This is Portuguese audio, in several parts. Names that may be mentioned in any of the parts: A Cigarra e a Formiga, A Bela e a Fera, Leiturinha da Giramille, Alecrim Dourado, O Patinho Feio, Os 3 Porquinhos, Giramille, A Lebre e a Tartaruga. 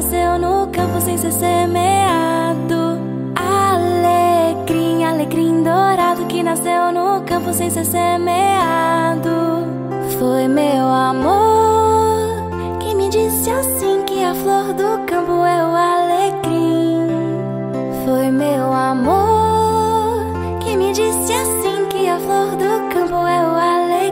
nasceu no campo sem ser semeado. Alecrim, alecrim dourado, que nasceu no campo sem ser semeado. Foi meu amor que me disse assim, que a flor do campo é o alecrim. Foi meu amor que me disse assim, que a flor do campo é o alecrim.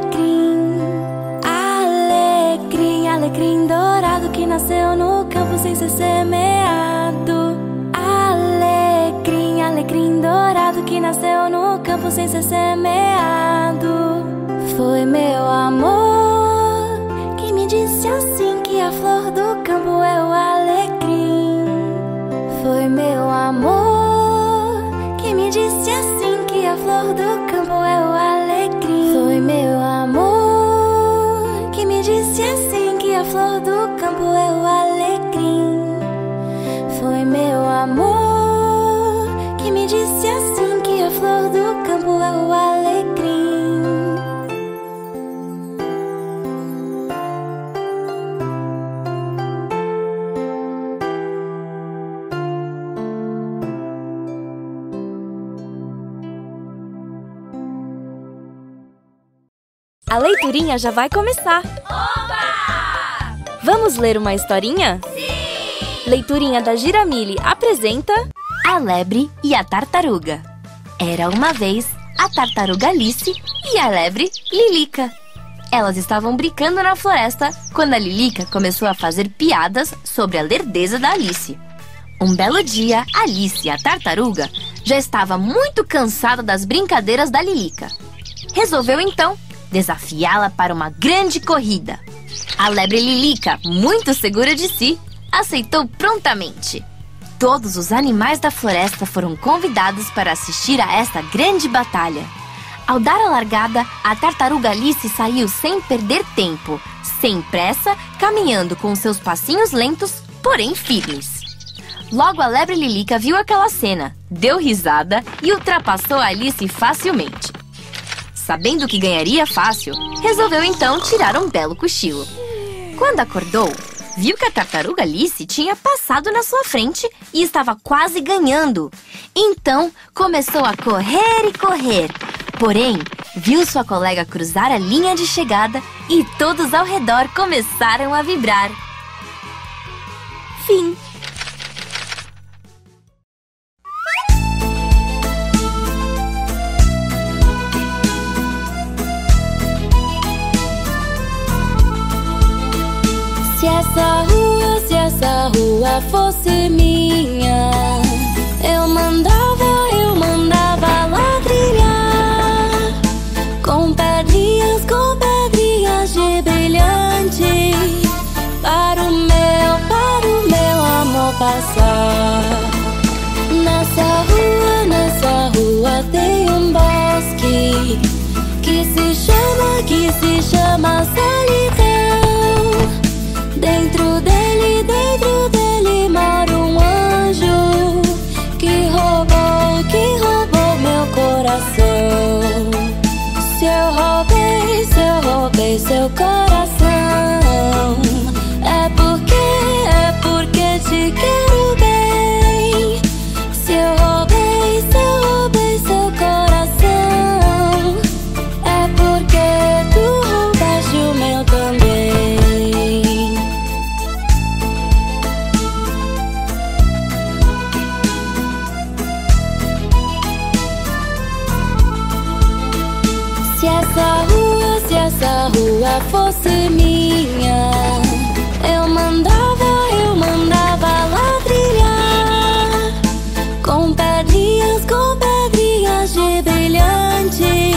Alecrim, alecrim dourado, que nasceu no campo sem ser semeado. Alecrim, alecrim dourado, que nasceu no campo sem ser semeado. Foi meu amor que me disse assim, que a flor do campo é o alecrim. Foi meu amor que me disse assim, que a flor do campo é o alecrim. Foi meu amor que me disse assim, que a flor do campo é o alecrim. Foi meu amor que me disse assim, que a flor do campo é o alecrim. A leiturinha já vai começar! Oba! Vamos ler uma historinha? Sim! Leiturinha da Giramille apresenta... A Lebre e a Tartaruga. Era uma vez a tartaruga Alice e a lebre Lilica. Elas estavam brincando na floresta quando a Lilica começou a fazer piadas sobre a lerdeza da Alice. Um belo dia, Alice, a tartaruga, já estava muito cansada das brincadeiras da Lilica. Resolveu então... desafiá-la para uma grande corrida. A lebre Lilica, muito segura de si, aceitou prontamente. Todos os animais da floresta foram convidados para assistir a esta grande batalha. Ao dar a largada, a tartaruga Alice saiu sem perder tempo, sem pressa, caminhando com seus passinhos lentos, porém firmes. Logo a lebre Lilica viu aquela cena, deu risada e ultrapassou a Alice facilmente. Sabendo que ganharia fácil, resolveu então tirar um belo cochilo. Quando acordou, viu que a tartaruga Alice tinha passado na sua frente e estava quase ganhando. Então, começou a correr e correr. Porém, viu sua colega cruzar a linha de chegada e todos ao redor começaram a vibrar. Fim. Se essa rua fosse minha, eu mandava lá trilhar, com pedrinhas de brilhante, para o meu amor passar. Nessa rua tem um bosque que se chama solidão. Dentro dele mora um anjo que roubou meu coração. Se eu roubei seu coração, é porque te quero bem. Se eu roubei seu coração, é porque tu roubaste o meu também. Se essa rua fosse minha, eu mandava lá trilhar, com pedrinhas de brilhante,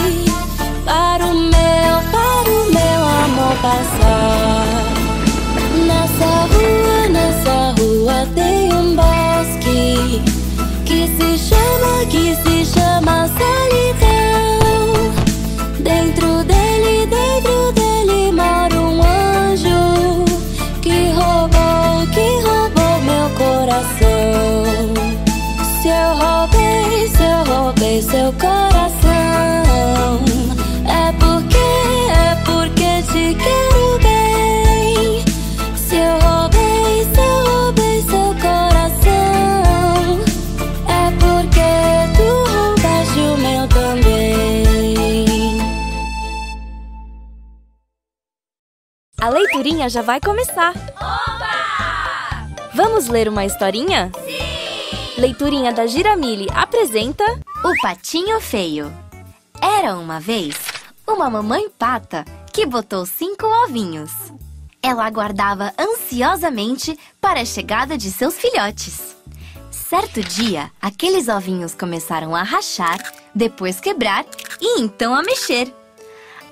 para o meu amor passar. Nessa rua tem um bosque que se chama solidão. Dentro dele mora um anjo que roubou meu coração. Se eu roubei seu coração, é porque te quero bem. Se eu roubei aventurinha já vai começar! Oba! Vamos ler uma historinha? Sim! Leiturinha da Giramille apresenta... O Patinho Feio. Era uma vez uma mamãe pata que botou 5 ovinhos. Ela aguardava ansiosamente para a chegada de seus filhotes. Certo dia, aqueles ovinhos começaram a rachar, depois quebrar e então a mexer.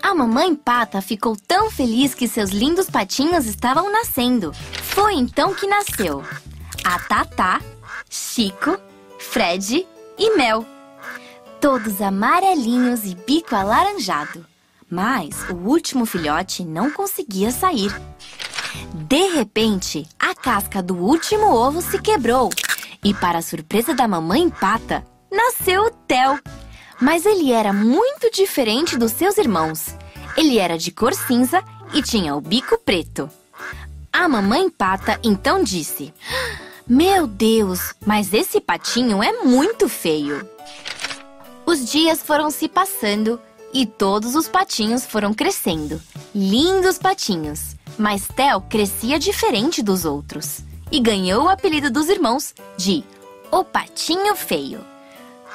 A mamãe pata ficou tão feliz que seus lindos patinhos estavam nascendo. Foi então que nasceu a Tatá, Chico, Fred e Mel. Todos amarelinhos e bico alaranjado. Mas o último filhote não conseguia sair. De repente, a casca do último ovo se quebrou. E para a surpresa da mamãe pata, nasceu o Theo. Mas ele era muito diferente dos seus irmãos. Ele era de cor cinza e tinha o bico preto. A mamãe pata então disse: Meu Deus, mas esse patinho é muito feio. Os dias foram se passando e todos os patinhos foram crescendo. Lindos patinhos. Mas Theo crescia diferente dos outros e ganhou o apelido dos irmãos de O Patinho Feio.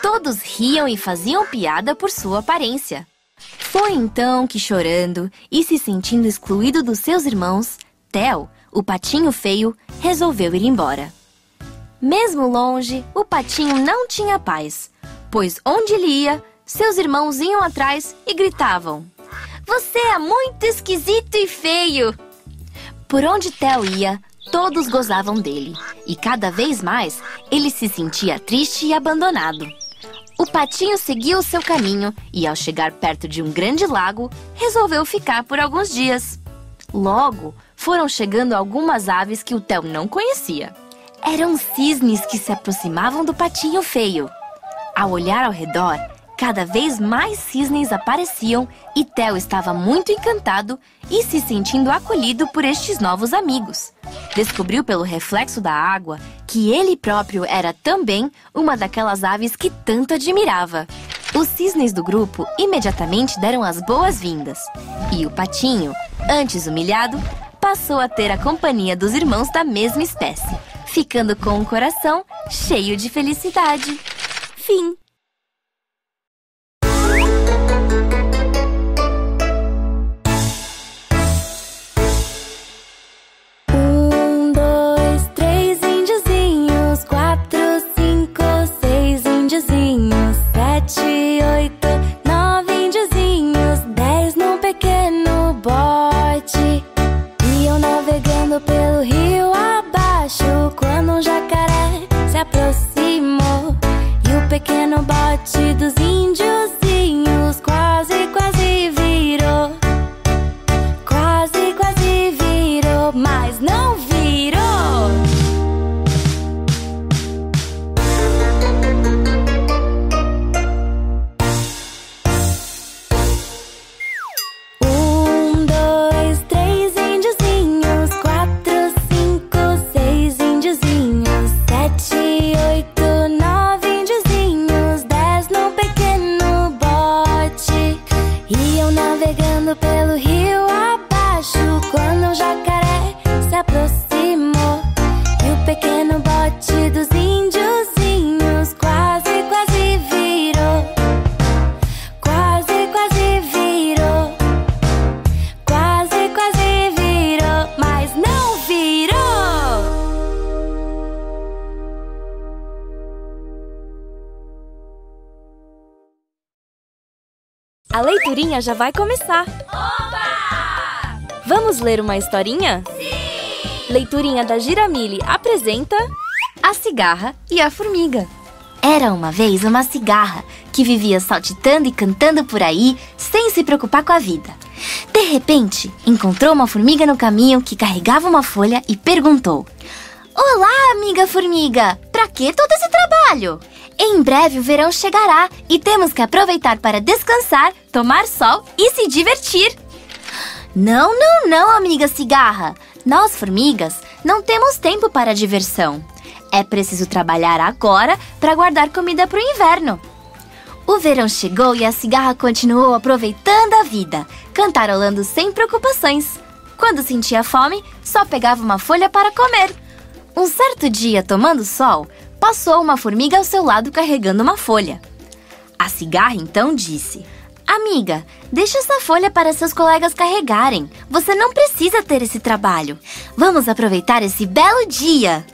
Todos riam e faziam piada por sua aparência. Foi então que, chorando e se sentindo excluído dos seus irmãos, Theo, o patinho feio, resolveu ir embora. Mesmo longe, o patinho não tinha paz, pois onde ele ia, seus irmãos iam atrás e gritavam: Você é muito esquisito e feio! Por onde Theo ia, todos gozavam dele, e cada vez mais ele se sentia triste e abandonado. O patinho seguiu o seu caminho e, ao chegar perto de um grande lago, resolveu ficar por alguns dias. Logo, foram chegando algumas aves que o Theo não conhecia. Eram cisnes que se aproximavam do patinho feio. Ao olhar ao redor, cada vez mais cisnes apareciam e Theo estava muito encantado e se sentindo acolhido por estes novos amigos. Descobriu pelo reflexo da água que ele próprio era também uma daquelas aves que tanto admirava. Os cisnes do grupo imediatamente deram as boas-vindas. E o patinho, antes humilhado, passou a ter a companhia dos irmãos da mesma espécie, ficando com um coração cheio de felicidade. Fim. A leiturinha já vai começar! Oba! Vamos ler uma historinha? Sim! Leiturinha da Giramille apresenta... A Cigarra e a Formiga. Era uma vez uma cigarra que vivia saltitando e cantando por aí sem se preocupar com a vida. De repente, encontrou uma formiga no caminho que carregava uma folha e perguntou... Olá, amiga formiga! Pra que todo esse trabalho? Em breve o verão chegará e temos que aproveitar para descansar, tomar sol e se divertir. Não, não, não, amiga cigarra. Nós, formigas, não temos tempo para diversão. É preciso trabalhar agora para guardar comida para o inverno. O verão chegou e a cigarra continuou aproveitando a vida, cantarolando sem preocupações. Quando sentia fome, só pegava uma folha para comer. Um certo dia, tomando sol, passou uma formiga ao seu lado carregando uma folha. A cigarra então disse: "Amiga, deixa essa folha para seus colegas carregarem. Você não precisa ter esse trabalho. Vamos aproveitar esse belo dia!"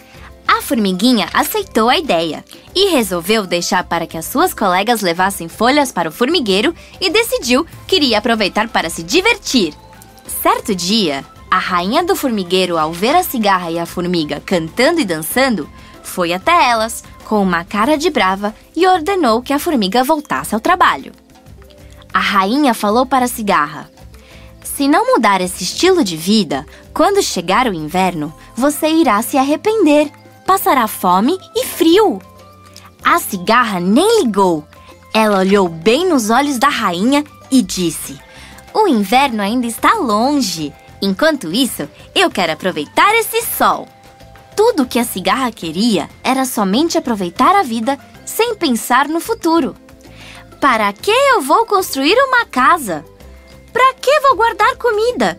A formiguinha aceitou a ideia e resolveu deixar para que as suas colegas levassem folhas para o formigueiro e decidiu que iria aproveitar para se divertir. Certo dia, a rainha do formigueiro, ao ver a cigarra e a formiga cantando e dançando, foi até elas com uma cara de brava e ordenou que a formiga voltasse ao trabalho. A rainha falou para a cigarra: "Se não mudar esse estilo de vida, quando chegar o inverno, você irá se arrepender. Passará fome e frio." A cigarra nem ligou. Ela olhou bem nos olhos da rainha e disse: "O inverno ainda está longe. Enquanto isso, eu quero aproveitar esse sol." Tudo o que a cigarra queria era somente aproveitar a vida sem pensar no futuro. "Para que eu vou construir uma casa? Para que vou guardar comida?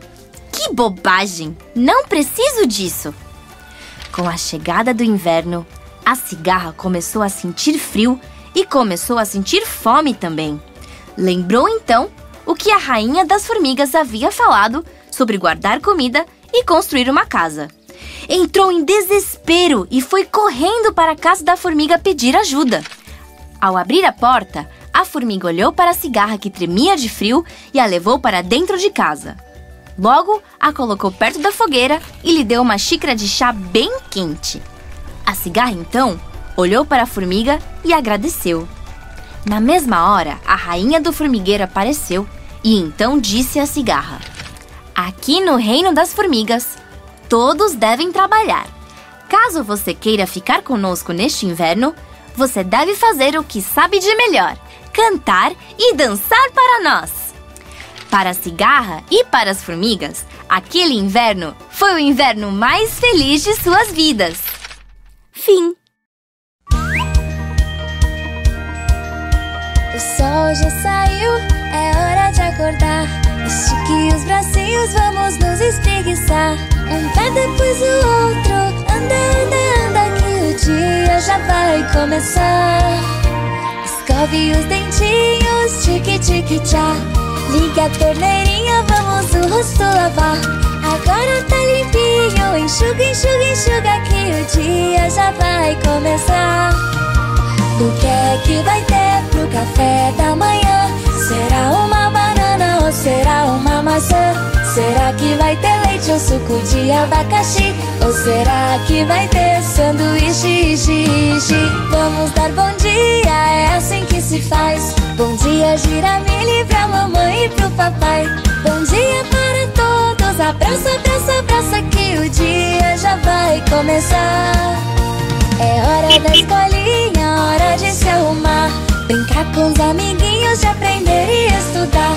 Que bobagem! Não preciso disso!" Com a chegada do inverno, a cigarra começou a sentir frio e começou a sentir fome também. Lembrou então o que a rainha das formigas havia falado sobre guardar comida e construir uma casa. Entrou em desespero e foi correndo para a casa da formiga pedir ajuda. Ao abrir a porta, a formiga olhou para a cigarra que tremia de frio e a levou para dentro de casa. Logo, a colocou perto da fogueira e lhe deu uma xícara de chá bem quente. A cigarra, então, olhou para a formiga e agradeceu. Na mesma hora, a rainha do formigueiro apareceu e então disse à cigarra: "Aqui no reino das formigas, todos devem trabalhar. Caso você queira ficar conosco neste inverno, você deve fazer o que sabe de melhor. Cantar e dançar para nós." Para a cigarra e para as formigas, aquele inverno foi o inverno mais feliz de suas vidas. Fim. O sol já saiu, é hora de acordar. Estique os bracinhos, vamos nos espreguiçar. Um pé depois do outro, anda, anda, que o dia já vai começar. Escove os dentinhos, tique, tique, tchá. Ligue a torneirinha, vamos o rosto lavar. Agora tá limpinho, enxuga, enxuga, enxuga, que o dia já vai começar. O que é que vai ter pro café da manhã? Será uma banana ou será uma maçã? Será que vai ter leite ou suco de abacaxi? Ou será que vai ter sanduíche, xixi? Vamos dar bom dia, é assim que se faz. Bom dia, Giramille, pra mamãe e pro papai. Bom dia para todos, abraça, abraça, abraça, que o dia já vai começar. É hora da escolinha, hora de se arrumar, brincar com os amiguinhos, de aprender e estudar.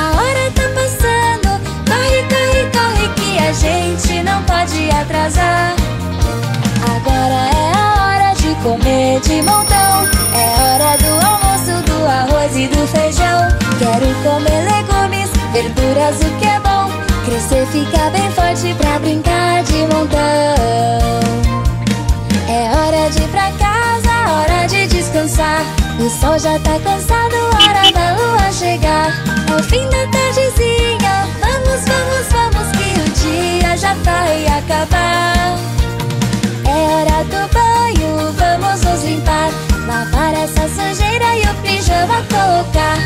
A hora tá passando, corre, corre, corre, que a gente não pode atrasar. Agora é a hora de comer de montão, é hora do almoço, do arroz e do feijão. Quero comer legumes, verduras, o que é bom. Crescer, ficar bem forte pra brincar de montão. É hora de ir pra casa, hora de descansar. O sol já tá cansado, hora da lua chegar. É o fim da tardezinha, vamos, vamos, vamos, que o dia já vai acabar. É hora do banho, vamos nos limpar, lavar essa sujeira e o pijama colocar.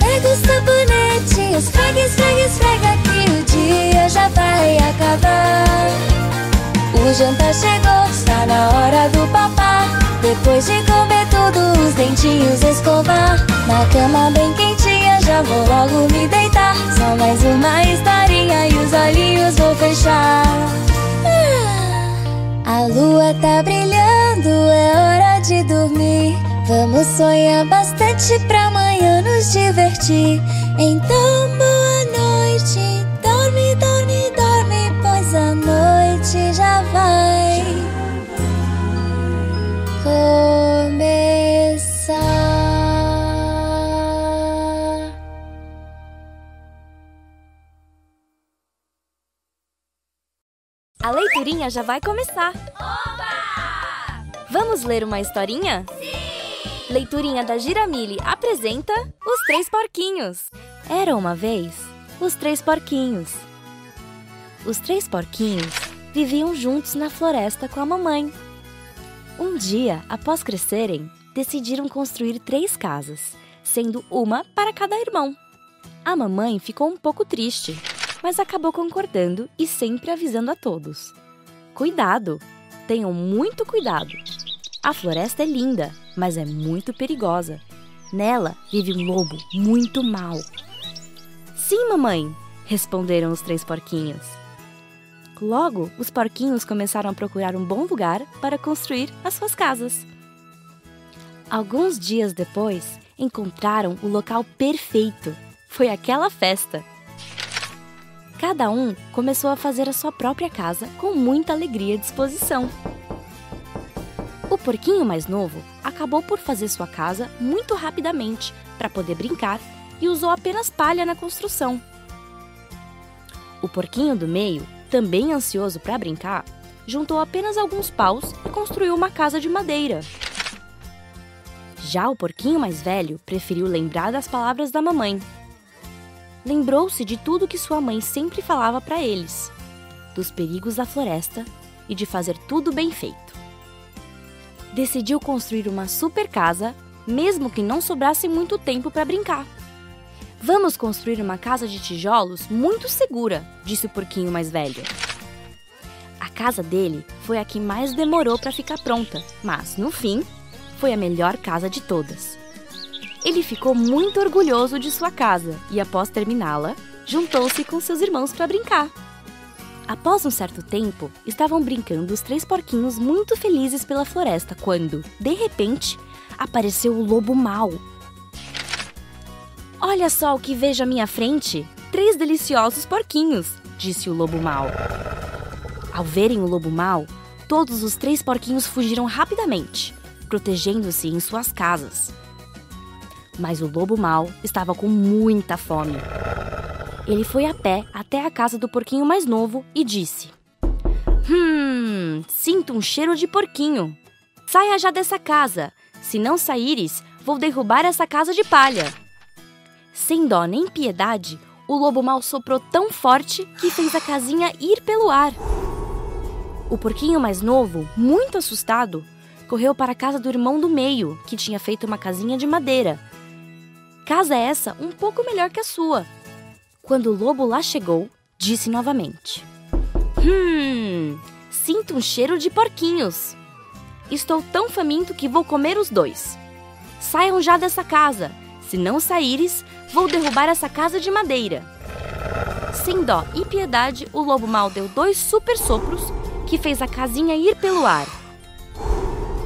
Pega o sabonete, esfrega, esfrega, esfrega, que o dia já vai acabar. O jantar chegou, está na hora do papá. Depois de comer tudo, os dentinhos escovar. Na cama bem quentinha, já vou logo me deitar. Só mais uma historinha e os olhinhos vou fechar. A lua tá brilhando, é hora de dormir. Vamos sonhar bastante pra amanhã nos divertir. Então boa noite, dorme, dorme, dorme, pois a noite já vai começar. historinha já vai começar! Oba! Vamos ler uma historinha? Sim! Leiturinha da Giramille apresenta Os Três Porquinhos. Era uma vez, os três porquinhos. Os três porquinhos viviam juntos na floresta com a mamãe. Um dia, após crescerem, decidiram construir três casas, sendo uma para cada irmão. A mamãe ficou um pouco triste, mas acabou concordando e sempre avisando a todos. Cuidado! Tenham muito cuidado! A floresta é linda, mas é muito perigosa. Nela vive um lobo muito mau. Sim, mamãe! Responderam os três porquinhos. Logo, os porquinhos começaram a procurar um bom lugar para construir as suas casas. Alguns dias depois, encontraram o local perfeito. Foi aquela festa! Cada um começou a fazer a sua própria casa com muita alegria e disposição. O porquinho mais novo acabou por fazer sua casa muito rapidamente para poder brincar e usou apenas palha na construção. O porquinho do meio, também ansioso para brincar, juntou apenas alguns paus e construiu uma casa de madeira. Já o porquinho mais velho preferiu lembrar das palavras da mamãe. Lembrou-se de tudo que sua mãe sempre falava para eles, dos perigos da floresta e de fazer tudo bem feito. Decidiu construir uma super casa, mesmo que não sobrasse muito tempo para brincar. Vamos construir uma casa de tijolos muito segura, disse o porquinho mais velho. A casa dele foi a que mais demorou para ficar pronta, mas, no fim, foi a melhor casa de todas. Ele ficou muito orgulhoso de sua casa e, após terminá-la, juntou-se com seus irmãos para brincar. Após um certo tempo, estavam brincando os três porquinhos muito felizes pela floresta quando, de repente, apareceu o lobo mau. Olha só o que vejo à minha frente! Três deliciosos porquinhos! Disse o lobo mau. Ao verem o lobo mau, todos os três porquinhos fugiram rapidamente, protegendo-se em suas casas. Mas o lobo mau estava com muita fome. Ele foi a pé até a casa do porquinho mais novo e disse: sinto um cheiro de porquinho. Saia já dessa casa. Se não saíres, vou derrubar essa casa de palha. Sem dó nem piedade, o lobo mau soprou tão forte que fez a casinha ir pelo ar. O porquinho mais novo, muito assustado, correu para a casa do irmão do meio, que tinha feito uma casinha de madeira. Casa essa um pouco melhor que a sua. Quando o lobo lá chegou, disse novamente: sinto um cheiro de porquinhos. Estou tão faminto que vou comer os dois. Saiam já dessa casa. Se não saíres, vou derrubar essa casa de madeira. Sem dó e piedade, o lobo mau deu 2 super sopros que fez a casinha ir pelo ar.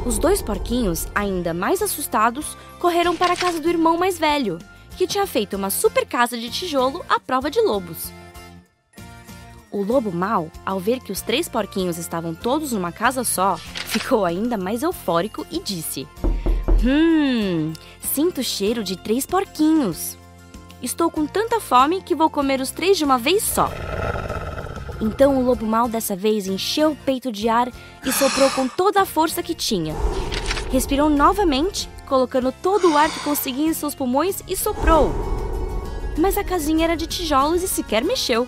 Os dois porquinhos, ainda mais assustados, correram para a casa do irmão mais velho, que tinha feito uma super casa de tijolo à prova de lobos. O lobo mau, ao ver que os três porquinhos estavam todos numa casa só, ficou ainda mais eufórico e disse: sinto o cheiro de 3 porquinhos. Estou com tanta fome que vou comer os 3 de uma vez só. Então o lobo mau dessa vez encheu o peito de ar e soprou com toda a força que tinha. Respirou novamente, colocando todo o ar que conseguia em seus pulmões e soprou. Mas a casinha era de tijolos e sequer mexeu.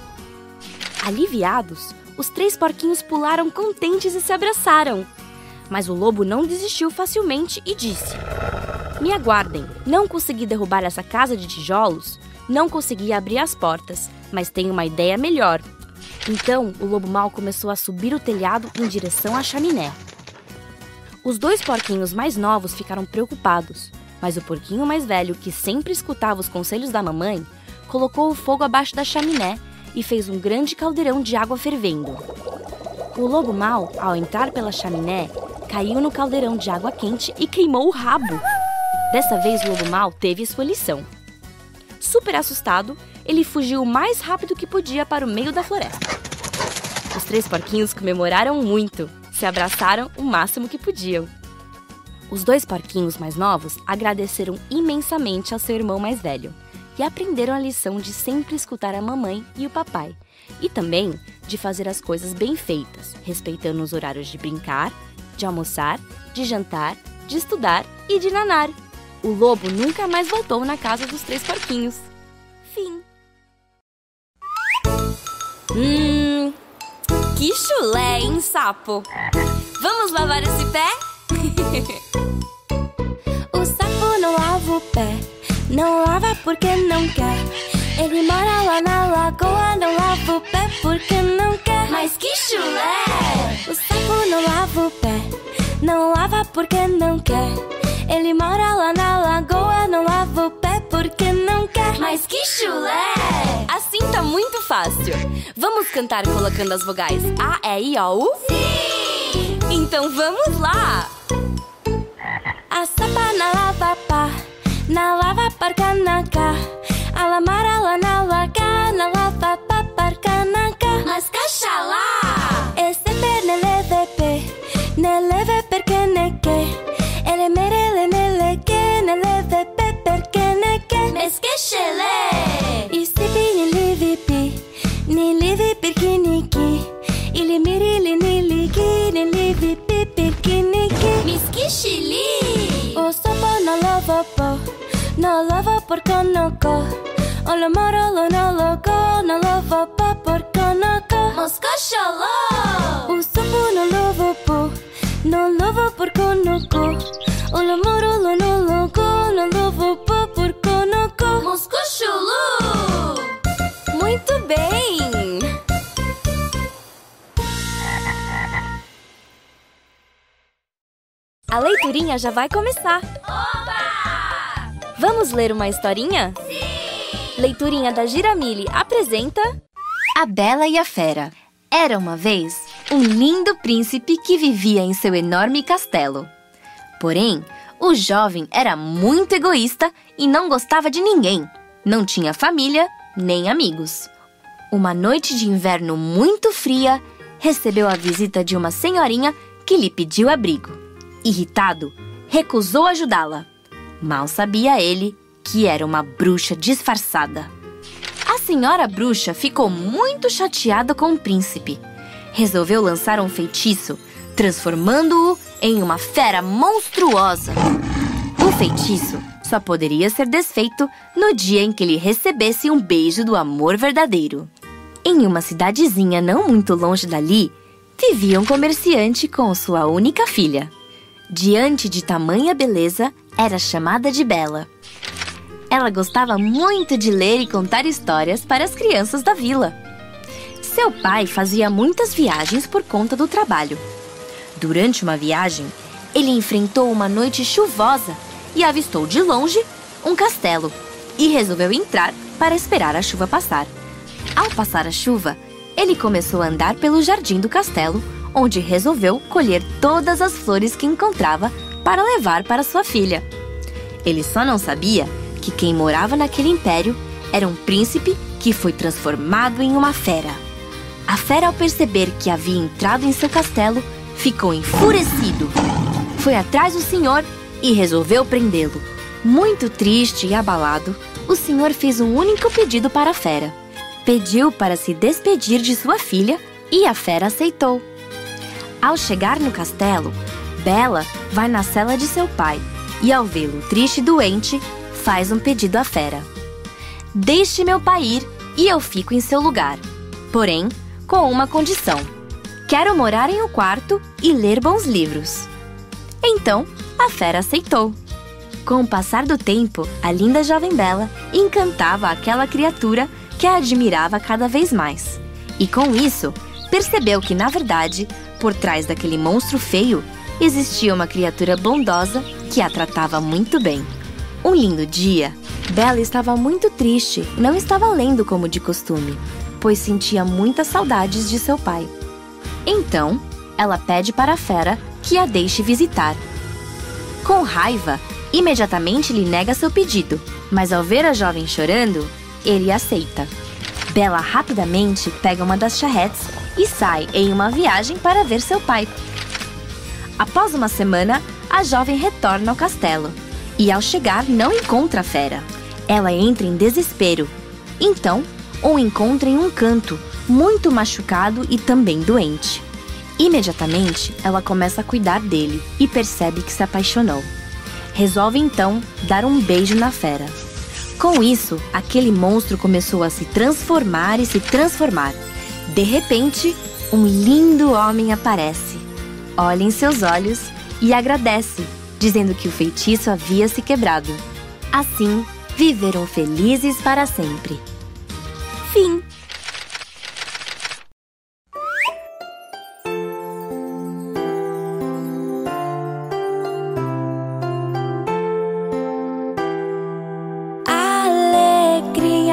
Aliviados, os 3 porquinhos pularam contentes e se abraçaram. Mas o lobo não desistiu facilmente e disse: me aguardem, não consegui derrubar essa casa de tijolos, não consegui abrir as portas, mas tenho uma ideia melhor. Então, o lobo mau começou a subir o telhado em direção à chaminé. Os dois porquinhos mais novos ficaram preocupados, mas o porquinho mais velho, que sempre escutava os conselhos da mamãe, colocou o fogo abaixo da chaminé e fez um grande caldeirão de água fervendo. O lobo mau, ao entrar pela chaminé, caiu no caldeirão de água quente e queimou o rabo. Dessa vez, o lobo mau teve sua lição. Super assustado, ele fugiu o mais rápido que podia para o meio da floresta. Os três porquinhos comemoraram muito, se abraçaram o máximo que podiam. Os dois porquinhos mais novos agradeceram imensamente ao seu irmão mais velho, e aprenderam a lição de sempre escutar a mamãe e o papai, e também de fazer as coisas bem feitas, respeitando os horários de brincar, de almoçar, de jantar, de estudar e de nanar. O lobo nunca mais voltou na casa dos três porquinhos. Fim. Que chulé, hein, sapo? Vamos lavar esse pé? O sapo não lava o pé, não lava porque não quer. Ele mora lá na lagoa, não lava o pé porque não quer. Mas que chulé! O sapo não lava o pé, não lava porque não quer. Ele mora lá na lagoa, não lava o pé porque não quer. Mas que chulé! Assim tá muito fácil. Vamos cantar colocando as vogais A, E, I, O, U? Sim! Então vamos lá! A sapa na lava pá, na lava parca na cá. A lamara lá na laga, na lava pá parca na cá. Mas cachalá! Esse pé nele vepé, nele vepé que ne que. Ele merele nele vepé porque ne que. Mas que chelé! E se vinili vipi, nili vipi que niki. Ele merele nili que nili vipi porque niki. Mas que chili! O sapo não lava pó, não lava porque não có. O lomoro não logó, não lava pó porque não có. Moscocholó! O sapo não lava pó, não lava porque não có. O lomoro não logó, não lava pó porque não có. Moscocholó! Muito bem! A leiturinha já vai começar! Oba! Vamos ler uma historinha? Sim! Leiturinha da Giramille apresenta... A Bela e a Fera. Era uma vez um lindo príncipe que vivia em seu enorme castelo. Porém, o jovem era muito egoísta e não gostava de ninguém. Não tinha família nem amigos. Uma noite de inverno muito fria, recebeu a visita de uma senhorinha que lhe pediu abrigo. Irritado, recusou ajudá-la. Mal sabia ele que era uma bruxa disfarçada. A senhora bruxa ficou muito chateada com o príncipe. Resolveu lançar um feitiço, transformando-o em uma fera monstruosa. O feitiço só poderia ser desfeito no dia em que ele recebesse um beijo do amor verdadeiro. Em uma cidadezinha não muito longe dali, vivia um comerciante com sua única filha. Diante de tamanha beleza, era chamada de Bela. Ela gostava muito de ler e contar histórias para as crianças da vila. Seu pai fazia muitas viagens por conta do trabalho. Durante uma viagem, ele enfrentou uma noite chuvosa e avistou de longe um castelo e resolveu entrar para esperar a chuva passar. Ao passar a chuva, ele começou a andar pelo jardim do castelo, onde resolveu colher todas as flores que encontrava para levar para sua filha. Ele só não sabia que quem morava naquele império era um príncipe que foi transformado em uma fera. A fera, ao perceber que havia entrado em seu castelo, ficou enfurecido. Foi atrás do senhor e resolveu prendê-lo. Muito triste e abalado, o senhor fez um único pedido para a fera. Pediu para se despedir de sua filha e a fera aceitou. Ao chegar no castelo, Bela vai na cela de seu pai e, ao vê-lo triste e doente, faz um pedido à fera. Deixe meu pai ir e eu fico em seu lugar, porém, com uma condição. Quero morar em um quarto e ler bons livros. Então, a fera aceitou. Com o passar do tempo, a linda jovem Bela encantava aquela criatura que a admirava cada vez mais. E com isso, percebeu que, na verdade, por trás daquele monstro feio, existia uma criatura bondosa que a tratava muito bem. Um lindo dia, Bela estava muito triste e não estava lendo como de costume, pois sentia muitas saudades de seu pai. Então, ela pede para a fera que a deixe visitar. Com raiva, imediatamente lhe nega seu pedido, mas ao ver a jovem chorando, ele aceita. Bela rapidamente pega uma das charretes e sai em uma viagem para ver seu pai. Após uma semana, a jovem retorna ao castelo e, ao chegar, não encontra a fera. Ela entra em desespero. Então, o encontra em um canto, muito machucado e também doente. Imediatamente, ela começa a cuidar dele e percebe que se apaixonou. Resolve então dar um beijo na fera. Com isso, aquele monstro começou a se transformar e se transformar. De repente, um lindo homem aparece. Olha em seus olhos e agradece, dizendo que o feitiço havia se quebrado. Assim, viveram felizes para sempre. Fim.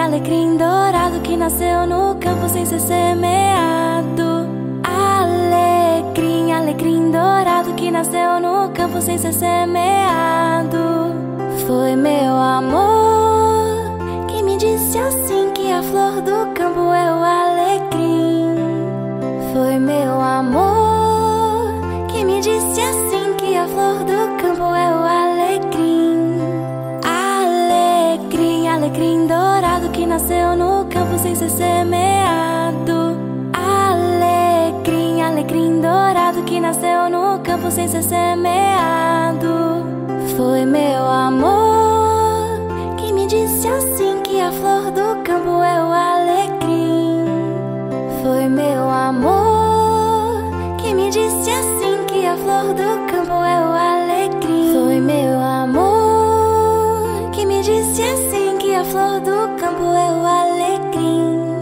Alecrim dourado que nasceu no campo sem ser semeado. Alecrim, alecrim dourado que nasceu no campo sem ser semeado. Foi meu amor que me disse assim que a flor do campo é o alecrim. Foi meu amor que me disse assim que a flor do campo é o alecrim. Alecrim, alecrim dourado que nasceu no campo sem ser semeado. Alecrim, alecrim dourado que nasceu no campo sem ser semeado. Foi meu amor que me disse assim que a flor do campo é o alecrim. Foi meu amor que me disse assim que a flor do campo é o alecrim. Foi meu amor que me disse assim que a flor do campo é o alecrim.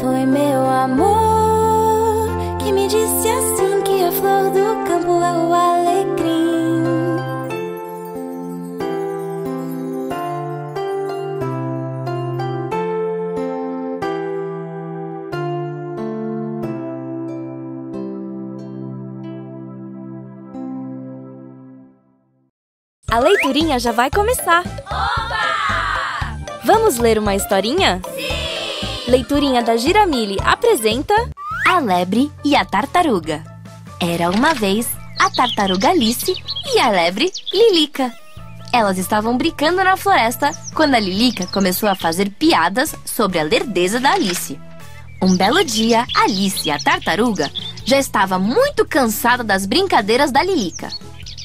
Foi meu amor que me disse assim que a flor do campo é o alecrim. A leiturinha já vai começar! Vamos ler uma historinha? Sim! Leiturinha da Giramille apresenta... A Lebre e a Tartaruga. Era uma vez a tartaruga Alice e a lebre Lilica. Elas estavam brincando na floresta quando a Lilica começou a fazer piadas sobre a lerdeza da Alice. Um belo dia, Alice, a tartaruga, já estava muito cansada das brincadeiras da Lilica.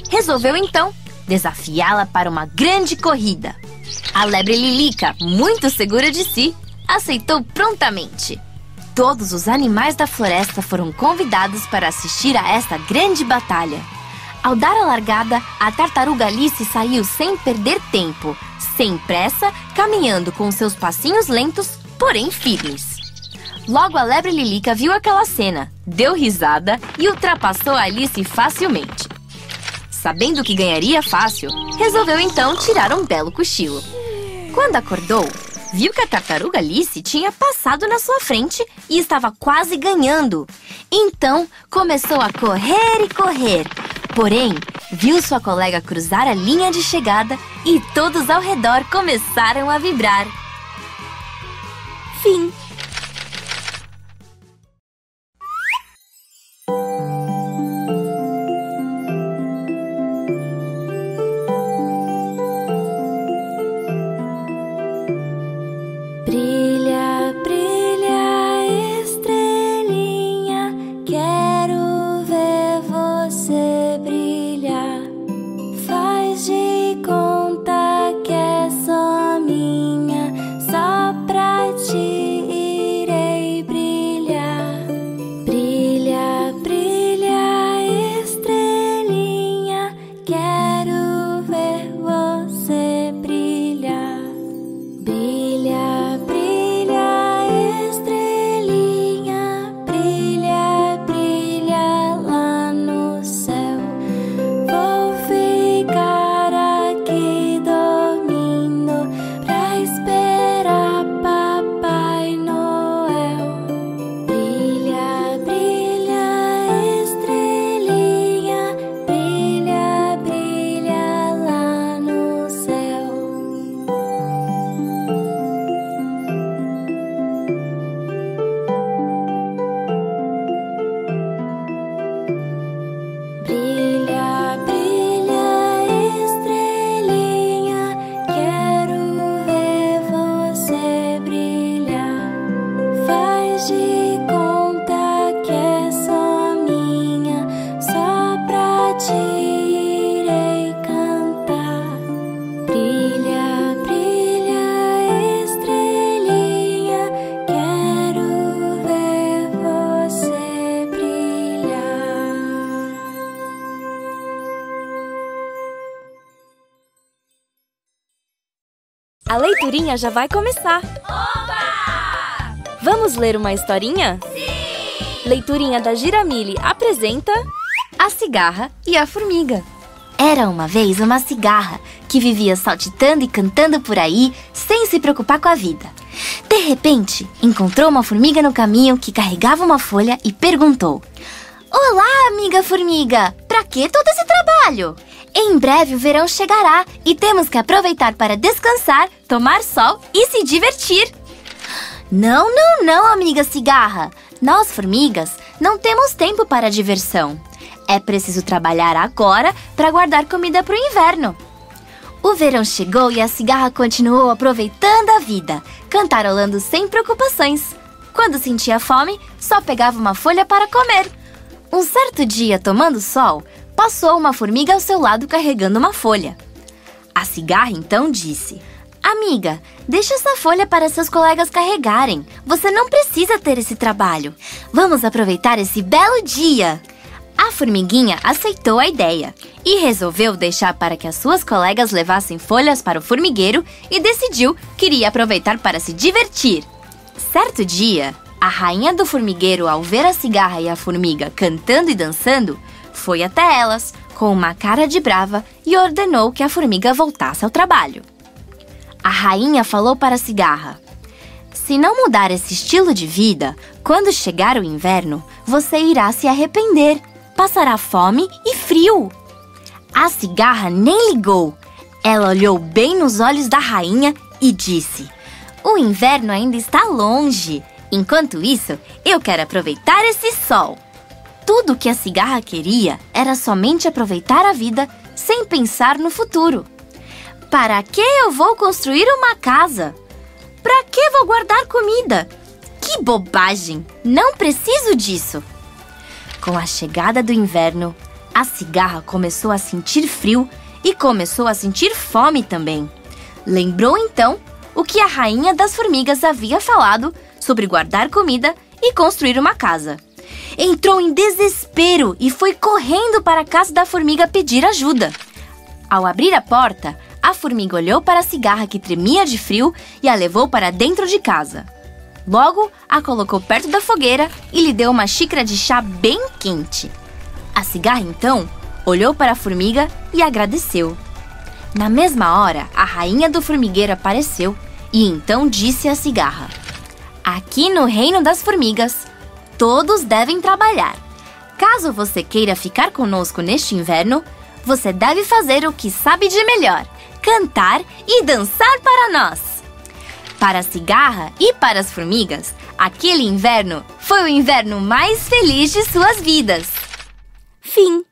Resolveu então desafiá-la para uma grande corrida. A lebre Lilica, muito segura de si, aceitou prontamente. Todos os animais da floresta foram convidados para assistir a esta grande batalha. Ao dar a largada, a tartaruga Alice saiu sem perder tempo, sem pressa, caminhando com seus passinhos lentos, porém firmes. Logo a lebre Lilica viu aquela cena, deu risada e ultrapassou a Alice facilmente. Sabendo que ganharia fácil, resolveu então tirar um belo cochilo. Quando acordou, viu que a tartaruga Alice tinha passado na sua frente e estava quase ganhando. Então, começou a correr e correr. Porém, viu sua colega cruzar a linha de chegada e todos ao redor começaram a vibrar. Fim. A leiturinha já vai começar! Oba! Vamos ler uma historinha? Sim! Leiturinha da Giramille apresenta... A Cigarra e a Formiga. Era uma vez uma cigarra que vivia saltitando e cantando por aí sem se preocupar com a vida. De repente, encontrou uma formiga no caminho que carregava uma folha e perguntou... Olá, amiga formiga! Pra que todo esse trabalho? Em breve o verão chegará e temos que aproveitar para descansar, tomar sol e se divertir. Não, não, não, amiga cigarra! Nós, formigas, não temos tempo para diversão. É preciso trabalhar agora para guardar comida para o inverno. O verão chegou e a cigarra continuou aproveitando a vida, cantarolando sem preocupações. Quando sentia fome, só pegava uma folha para comer. Um certo dia, tomando sol, passou uma formiga ao seu lado carregando uma folha. A cigarra então disse... Amiga, deixa essa folha para seus colegas carregarem. Você não precisa ter esse trabalho. Vamos aproveitar esse belo dia! A formiguinha aceitou a ideia e resolveu deixar para que as suas colegas levassem folhas para o formigueiro e decidiu que iria aproveitar para se divertir. Certo dia... A rainha do formigueiro, ao ver a cigarra e a formiga cantando e dançando, foi até elas, com uma cara de brava, e ordenou que a formiga voltasse ao trabalho. A rainha falou para a cigarra, "Se não mudar esse estilo de vida, quando chegar o inverno, você irá se arrepender, passará fome e frio." A cigarra nem ligou. Ela olhou bem nos olhos da rainha e disse, "O inverno ainda está longe. Enquanto isso, eu quero aproveitar esse sol." Tudo o que a cigarra queria era somente aproveitar a vida sem pensar no futuro. Para que eu vou construir uma casa? Para que vou guardar comida? Que bobagem! Não preciso disso! Com a chegada do inverno, a cigarra começou a sentir frio e começou a sentir fome também. Lembrou então o que a rainha das formigas havia falado sobre guardar comida e construir uma casa. Entrou em desespero e foi correndo para a casa da formiga pedir ajuda. Ao abrir a porta, a formiga olhou para a cigarra que tremia de frio e a levou para dentro de casa. Logo, a colocou perto da fogueira e lhe deu uma xícara de chá bem quente. A cigarra, então, olhou para a formiga e agradeceu. Na mesma hora, a rainha do formigueiro apareceu e então disse à cigarra, "Aqui no reino das formigas, todos devem trabalhar. Caso você queira ficar conosco neste inverno, você deve fazer o que sabe de melhor, cantar e dançar para nós." Para a cigarra e para as formigas, aquele inverno foi o inverno mais feliz de suas vidas. Fim.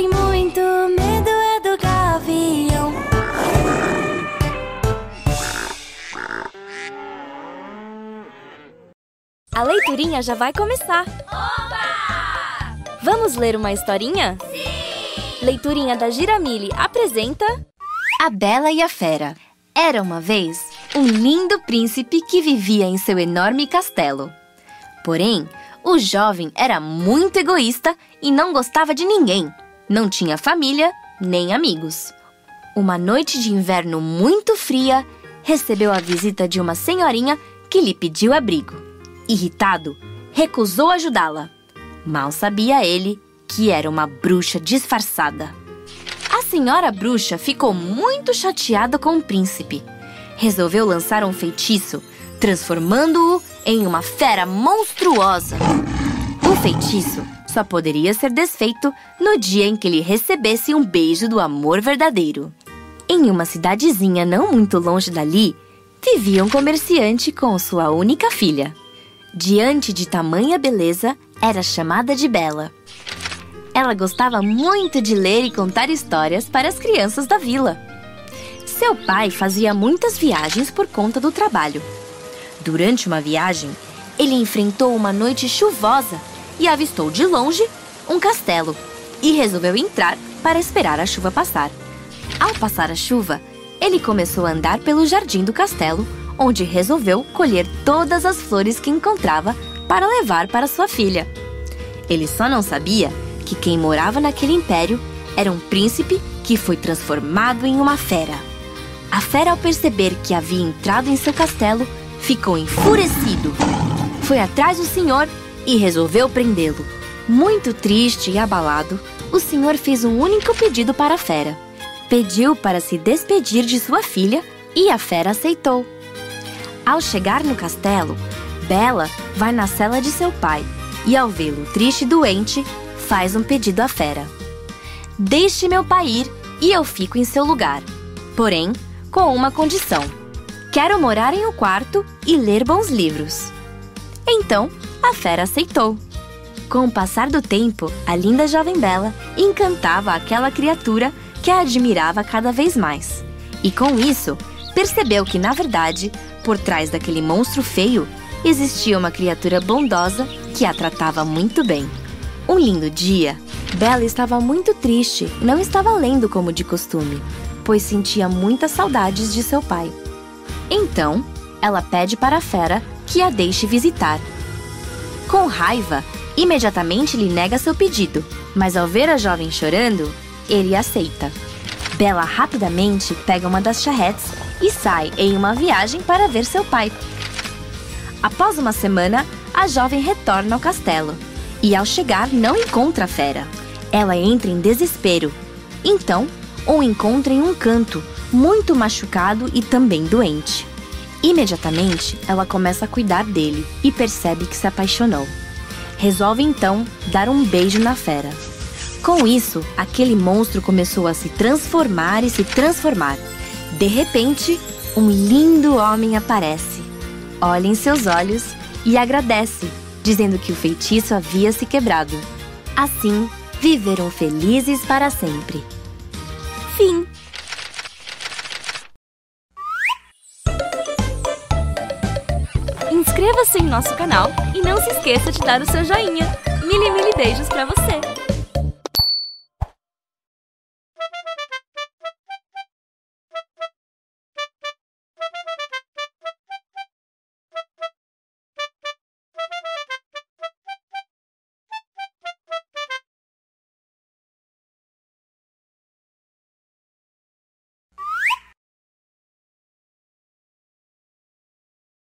tem muito medo é do gavião. A leiturinha já vai começar. Opa! Vamos ler uma historinha? Sim! Leiturinha da Giramille apresenta... A Bela e a Fera. Era uma vez um lindo príncipe que vivia em seu enorme castelo. Porém, o jovem era muito egoísta e não gostava de ninguém. Não tinha família nem amigos. Uma noite de inverno muito fria, recebeu a visita de uma senhorinha que lhe pediu abrigo. Irritado, recusou ajudá-la. Mal sabia ele que era uma bruxa disfarçada. A senhora bruxa ficou muito chateada com o príncipe. Resolveu lançar um feitiço, transformando-o em uma fera monstruosa. O feitiço só poderia ser desfeito no dia em que ele recebesse um beijo do amor verdadeiro. Em uma cidadezinha não muito longe dali, vivia um comerciante com sua única filha. Diante de tamanha beleza, era chamada de Bela. Ela gostava muito de ler e contar histórias para as crianças da vila. Seu pai fazia muitas viagens por conta do trabalho. Durante uma viagem, ele enfrentou uma noite chuvosa e avistou de longe um castelo e resolveu entrar para esperar a chuva passar. Ao passar a chuva, ele começou a andar pelo jardim do castelo, onde resolveu colher todas as flores que encontrava para levar para sua filha. Ele só não sabia que quem morava naquele império era um príncipe que foi transformado em uma fera. A fera, ao perceber que havia entrado em seu castelo, ficou enfurecido. Foi atrás do senhor e resolveu prendê-lo. Muito triste e abalado, o senhor fez um único pedido para a fera. Pediu para se despedir de sua filha e a fera aceitou. Ao chegar no castelo, Bela vai na cela de seu pai e, ao vê-lo triste e doente, faz um pedido à fera. Deixe meu pai ir e eu fico em seu lugar. Porém, com uma condição. Quero morar em um quarto e ler bons livros. Então, a fera aceitou. Com o passar do tempo, a linda jovem Bela encantava aquela criatura que a admirava cada vez mais. E com isso, percebeu que, na verdade, por trás daquele monstro feio, existia uma criatura bondosa que a tratava muito bem. Um lindo dia, Bela estava muito triste, não estava lendo como de costume, pois sentia muitas saudades de seu pai. Então, ela pede para a fera que a deixe visitar. Com raiva, imediatamente lhe nega seu pedido, mas ao ver a jovem chorando, ele aceita. Bela rapidamente pega uma das charretes e sai em uma viagem para ver seu pai. Após uma semana, a jovem retorna ao castelo e, ao chegar, não encontra a fera. Ela entra em desespero. Então, o encontra em um canto, muito machucado e também doente. Imediatamente, ela começa a cuidar dele e percebe que se apaixonou. Resolve então dar um beijo na fera. Com isso, aquele monstro começou a se transformar e se transformar. De repente, um lindo homem aparece. Olha em seus olhos e agradece, dizendo que o feitiço havia se quebrado. Assim, viveram felizes para sempre. Fim. Inscreva-se em nosso canal e não se esqueça de dar o seu joinha. Mil e mil beijos pra você!